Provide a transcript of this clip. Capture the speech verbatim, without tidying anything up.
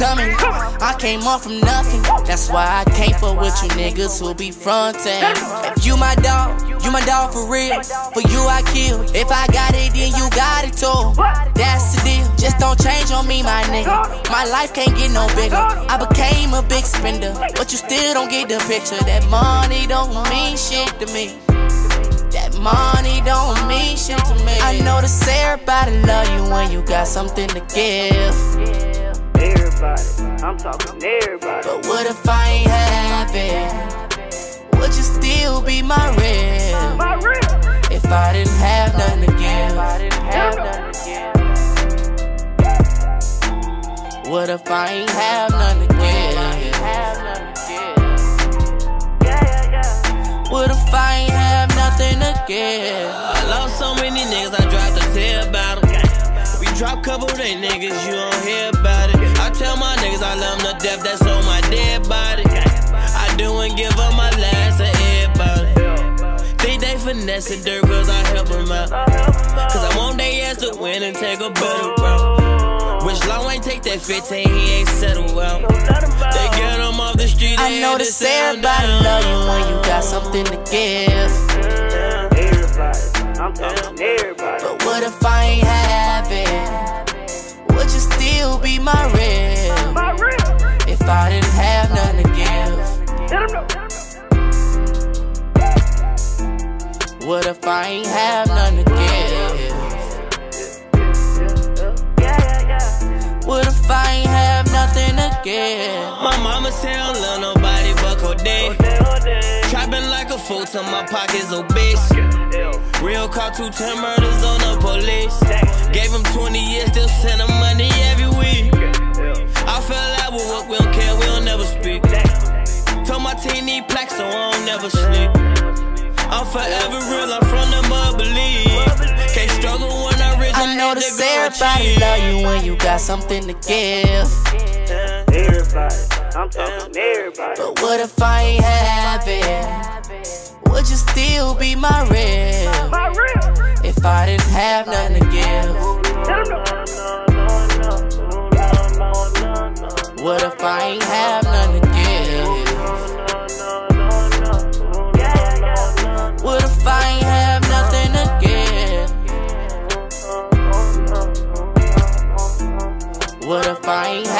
coming. I came on from nothing. That's why I can't fuck with you niggas who be frontin'. If you my dog, you my dog for real. For you I kill. If I got it, then you got it too. That's the deal. Just don't change on me, my nigga. My life can't get no bigger. I became a big spender, but you still don't get the picture. That money don't mean shit to me. That money don't mean shit to me. I know that everybody love you when you got something to give. Everybody, I'm talking everybody. But what if I ain't happy? Would you still be my rib? My rib. If I didn't have nothing to give. If I didn't have nothing to give. What if I ain't have nothing to give? What if I ain't have nothing to give? I lost so many niggas, I dropped a tear about them. We drop couple day niggas, you don't hear about it. I tell my niggas I love them to death, that's on my dead body. I doin' give up my last and everybody. Think they finesse and dirt girls, I help them out. Cause I want they ass to win and take a better route. Which Long ain't take that fifteen, he ain't settle out. They get him off the street, they I know to say everybody love you when you got something to give. I'm talking everybody. But what if I ain't happy? Would you still be my rib? My rib. If I didn't have nothing to give. What if I ain't have nothing to give? What if I ain't have nothing to give? My mama say I don't love nobody but Kodak. Trapping like a fool till my pockets obese. Real car, two ten murders on the police. Gave him twenty years, still sending money every week. I feel like we'll work, we don't care, we don't never speak. Told my team need plaques, so I don't never sleep. I'm forever real, I'm from the mud, believe. Can't struggle when I reach. I know that everybody love you when you got something to give. Everybody, I'm talking everybody. But what if I ain't happy? Would you still be my rib? My rib. If I didn't have nothing to give. What if I ain't have nothing to give? What if I ain't have nothing to give? What if I ain't have